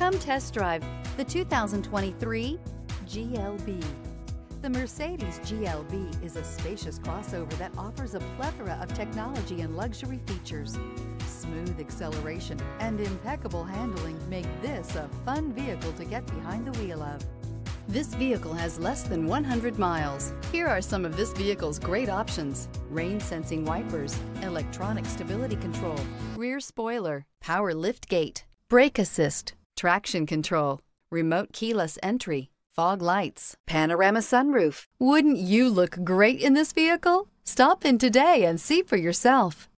Come test drive the 2023 GLB. The Mercedes GLB is a spacious crossover that offers a plethora of technology and luxury features. Smooth acceleration and impeccable handling make this a fun vehicle to get behind the wheel of. This vehicle has less than 100 miles. Here are some of this vehicle's great options: rain sensing wipers, electronic stability control, rear spoiler, power lift gate, brake assist, traction control, remote keyless entry, fog lights, panorama sunroof. Wouldn't you look great in this vehicle? Stop in today and see for yourself.